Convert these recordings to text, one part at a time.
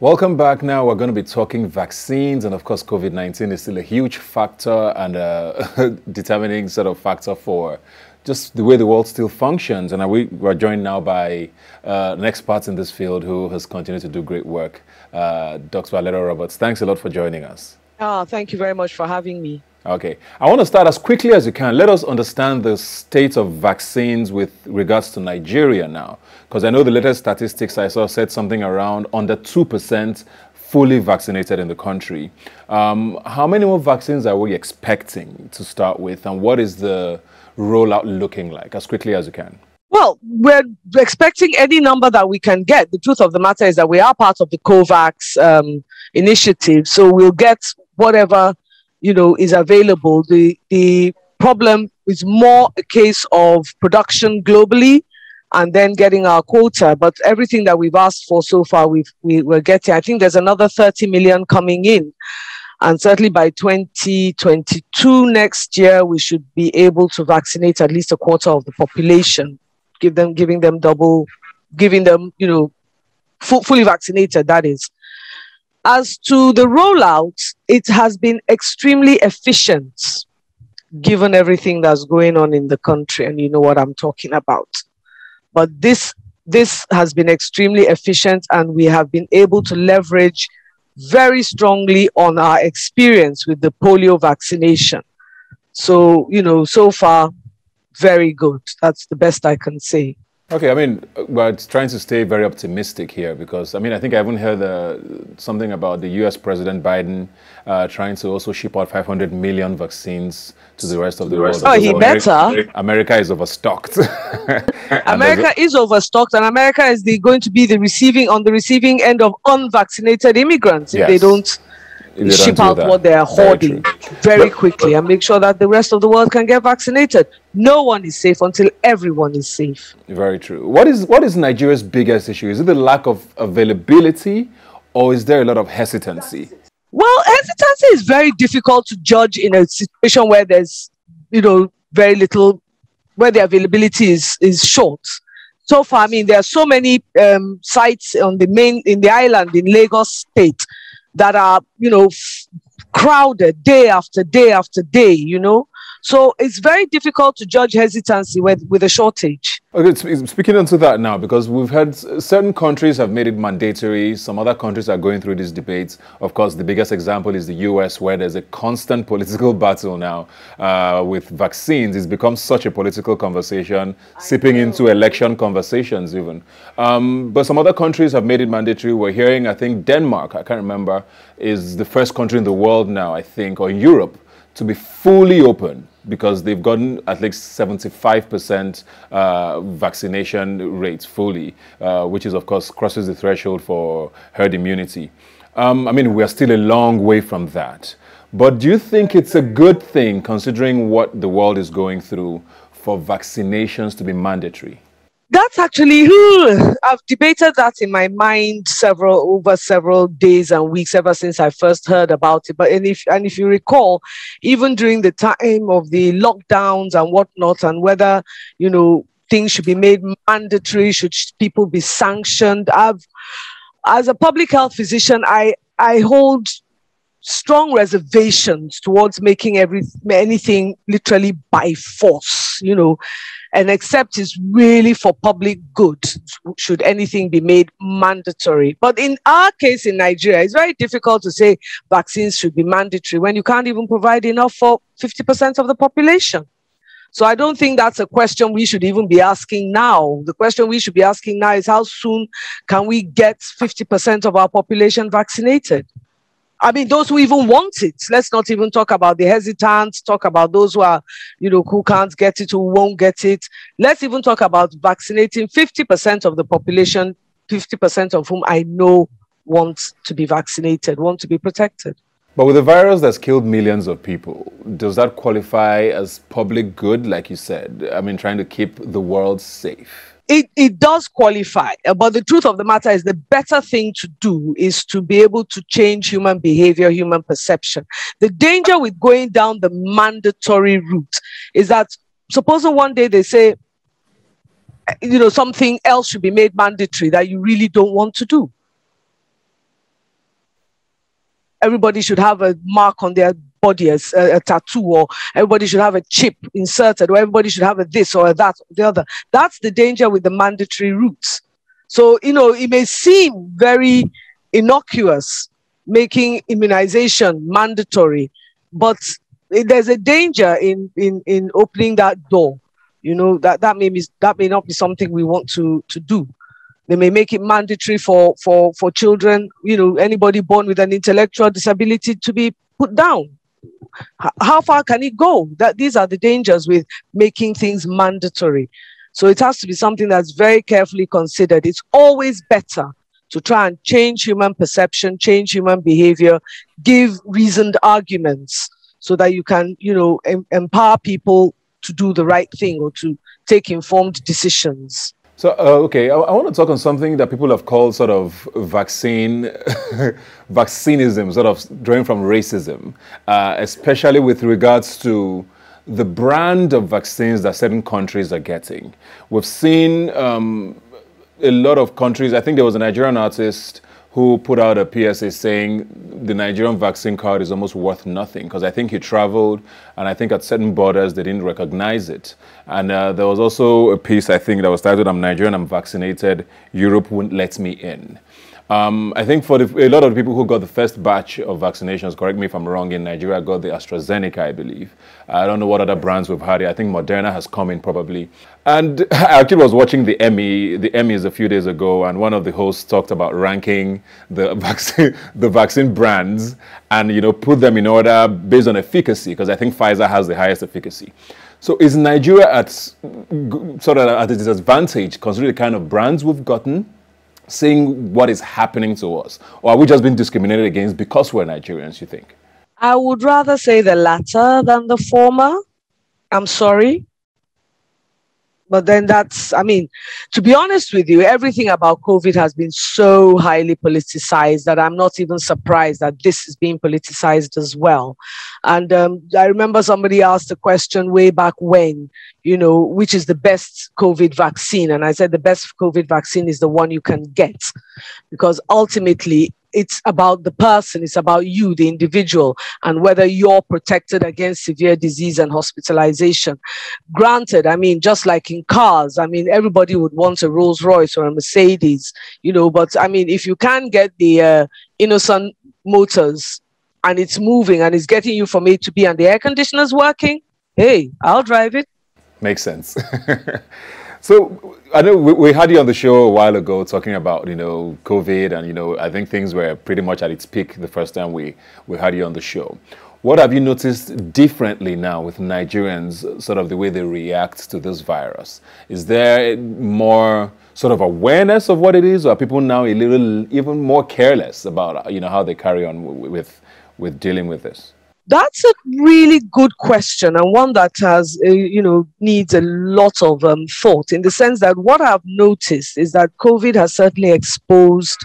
Welcome back. Now we're going to be talking vaccines, and of course COVID-19 is still a huge factor and a determining sort of factor for just the way the world still functions. And we're joined now by an expert in this field who has continued to do great work, Dr. Valera Roberts. Thanks a lot for joining us. Oh, thank you very much for having me. Okay. I want to start as quickly as you can. Let us understand the state of vaccines with regards to Nigeria now, because I know the latest statistics I saw said something around under 2% fully vaccinated in the country. How many more vaccines are we expecting to start with, and what is the rollout looking like as quickly as you can? Well, we're expecting any number that we can get. The truth of the matter is that we are part of the COVAX initiative, so we'll get whatever is available. The problem is more a case of production globally and then getting our quota. But everything that we've asked for so far, we're getting. I think there's another 30 million coming in. And certainly by 2022, next year, we should be able to vaccinate at least a quarter of the population, giving them fully vaccinated, that is. As to the rollout, it has been extremely efficient, given everything that's going on in the country, and you know what I'm talking about. But this has been extremely efficient, and we have been able to leverage very strongly on our experience with the polio vaccination. So, so far, very good. That's the best I can say. Okay, I mean, we're trying to stay very optimistic here because, I mean, I think I haven't heard something about the U.S. President Biden trying to also ship out 500 million vaccines to the rest of the world. Oh, he better. America is overstocked. America is overstocked, and America is going to be on the receiving end of unvaccinated immigrants if they don't ship out what they are hoarding very quickly and make sure that the rest of the world can get vaccinated. No one is safe until everyone is safe. Very true. What is Nigeria's biggest issue? Is it the lack of availability, or is there a lot of hesitancy? Well, hesitancy is very difficult to judge in a situation where there's, very little, where the availability is short. So far, I mean, there are so many sites in the island, in Lagos State, that are, crowded day after day after day, So it's very difficult to judge hesitancy with a shortage. Okay, speaking onto that now, because we've had certain countries have made it mandatory. Some other countries are going through these debates. Of course, the biggest example is the US, where there's a constant political battle now with vaccines. It's become such a political conversation, seeping into election conversations even. But some other countries have made it mandatory. We're hearing, I think, Denmark, I can't remember, is the first country in the world now, I think, or Europe, to be fully open because they've gotten at least 75% vaccination rates fully, which is, of course, crosses the threshold for herd immunity. I mean, we are still a long way from that. But do you think it's a good thing, considering what the world is going through, for vaccinations to be mandatory? That's actually, I've debated that in my mind over several days and weeks ever since I first heard about it. But and if you recall, even during the time of the lockdowns and whatnot, and whether, things should be made mandatory, should people be sanctioned? As a public health physician, I hold strong reservations towards making anything literally by force, and except it's really for public good, should anything be made mandatory. But in our case in Nigeria, it's very difficult to say vaccines should be mandatory when you can't even provide enough for 50% of the population. So I don't think that's a question we should even be asking now. The question we should be asking now is how soon can we get 50% of our population vaccinated? I mean, those who even want it. Let's not even talk about the hesitant, talk about those who are, who can't get it, who won't get it. Let's even talk about vaccinating 50% of the population, 50% of whom I know want to be vaccinated, want to be protected. But with a virus that's killed millions of people, does that qualify as public good, like you said? I mean, trying to keep the world safe. It does qualify, but the truth of the matter is the better thing to do is to be able to change human behavior, human perception. The danger with going down the mandatory route is that suppose one day they say, something else should be made mandatory that you really don't want to do. everybody should have a mark on their body, a tattoo, or everybody should have a chip inserted, or everybody should have a this or a that or the other. That's the danger with the mandatory routes. So, you know, it may seem very innocuous making immunization mandatory, but there's a danger in opening that door. You know, that may not be something we want to do. They may make it mandatory for children, you know, anybody born with an intellectual disability to be put down. How far can it go? These are the dangers with making things mandatory. So it has to be something that's very carefully considered. It's always better to try and change human perception, change human behavior, give reasoned arguments so that you can, you know, empower people to do the right thing or to take informed decisions. So, okay, I want to talk on something that people have called sort of vaccinism, sort of drawing from racism, especially with regards to the brand of vaccines that certain countries are getting. We've seen a lot of countries. I think there was a Nigerian artist who put out a PSA saying the Nigerian vaccine card is almost worth nothing, because I think he traveled, and I think at certain borders they didn't recognize it. And there was also a piece, I think, that was titled, "I'm Nigerian, I'm vaccinated, Europe won't let me in." I think for a lot of the people who got the first batch of vaccinations, correct me if I'm wrong, in Nigeria got the AstraZeneca, I believe. I don't know what other brands we've had. I think Moderna has come in probably. And I actually was watching the Emmy. The Emmys a few days ago, and one of the hosts talked about ranking the vaccine brands and, you know, put them in order based on efficacy, because I think Pfizer has the highest efficacy. So is Nigeria at sort of at a disadvantage considering the kind of brands we've gotten? Seeing what is happening to us? Or are we just being discriminated against because we're Nigerians, you think? I would rather say the latter than the former. I'm sorry. But then that's, I mean, to be honest with you, everything about COVID has been so highly politicized that I'm not even surprised that this is being politicized as well. And I remember somebody asked a question way back when, you know, which is the best COVID vaccine? And I said the best COVID vaccine is the one you can get, because ultimately it's about the person, it's about you, the individual, and whether you're protected against severe disease and hospitalization. Granted, I mean, just like in cars, I mean, everybody would want a Rolls Royce or a Mercedes, you know, but I mean, if you can get the Innocent Motors and it's moving and it's getting you from A to B and the air conditioner's working, hey, I'll drive it. Makes sense. So I know we had you on the show a while ago talking about, you know, COVID, and, you know, I think things were pretty much at its peak the first time we had you on the show. What have you noticed differently now with Nigerians, sort of the way they react to this virus? Is there more sort of awareness of what it is, or are people now a little even more careless about, you know, how they carry on with dealing with this? That's a really good question, and one that has, you know, needs a lot of thought, in the sense that what I've noticed is that COVID has certainly exposed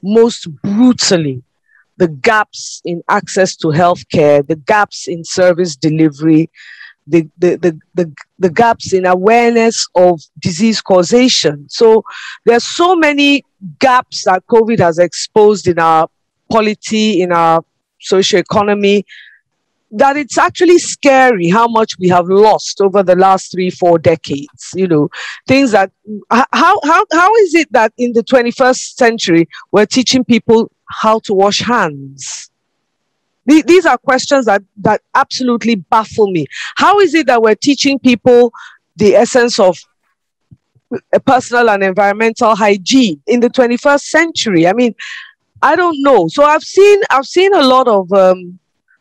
most brutally the gaps in access to healthcare, the gaps in service delivery, the gaps in awareness of disease causation. So there are so many gaps that COVID has exposed in our polity, in our socioeconomy, that it's actually scary how much we have lost over the last 3-4 decades. You know, things that, how is it that in the 21st century, we're teaching people how to wash hands? These are questions that absolutely baffle me. How is it that we're teaching people the essence of personal and environmental hygiene in the 21st century? I mean, I don't know. So I've seen a lot of,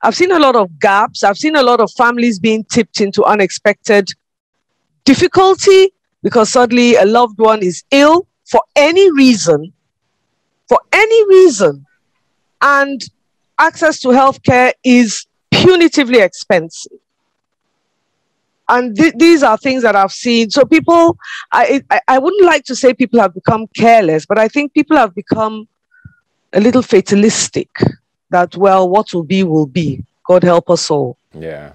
I've seen a lot of gaps. I've seen a lot of families being tipped into unexpected difficulty because suddenly a loved one is ill for any reason. And access to healthcare is punitively expensive. And these are things that I've seen. So people, I wouldn't like to say people have become careless, but I think people have become a little fatalistic. That, well, what will be, will be. God help us all. Yeah.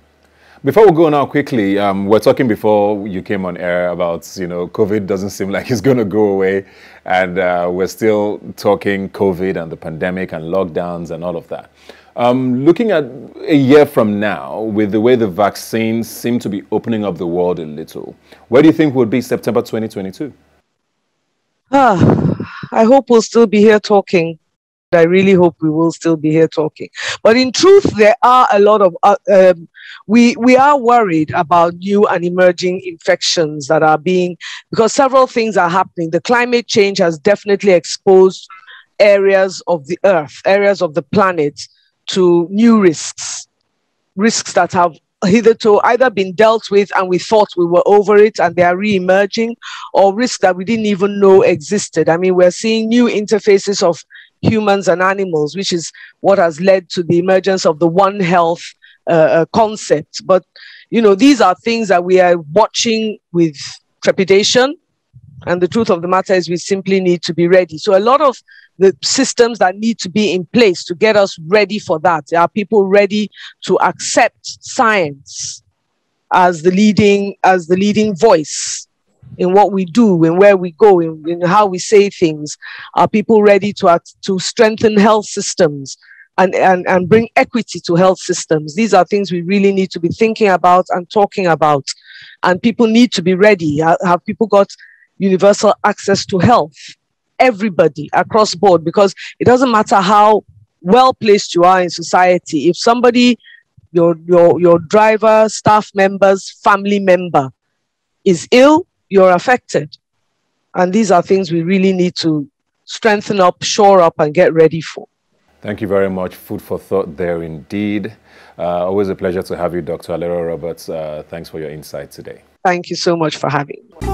Before we go now quickly, we're talking before you came on air about, you know, COVID doesn't seem like it's going to go away. And we're still talking COVID and the pandemic and lockdowns and all of that. Looking at a year from now, with the way the vaccines seem to be opening up the world a little, where do you think we'll be September 2022? I hope we'll still be here talking. I really hope we will still be here talking. But in truth, there are a lot of... we are worried about new and emerging infections that are being... Because several things are happening. The climate change has definitely exposed areas of the earth, areas of the planet, to new risks. Risks that have hitherto either been dealt with and we thought we were over it and they are re-emerging, or risks that we didn't even know existed. I mean, we're seeing new interfaces of humans and animals, which is what has led to the emergence of the One Health concept. But, you know, these are things that we are watching with trepidation. And the truth of the matter is we simply need to be ready. So a lot of the systems that need to be in place to get us ready for that. Are people ready to accept science as the leading voice in what we do, in where we go, in how we say things? Are people ready to strengthen health systems and bring equity to health systems? These are things we really need to be thinking about and talking about. And people need to be ready. Have people got universal access to health? Everybody across board, because it doesn't matter how well placed you are in society. If somebody, your driver, staff members, family member is ill, you're affected. And these are things we really need to strengthen up, shore up, and get ready for. Thank you very much. Food for thought there indeed. Always a pleasure to have you, Dr. Valera Roberts. Thanks for your insight today. Thank you so much for having me.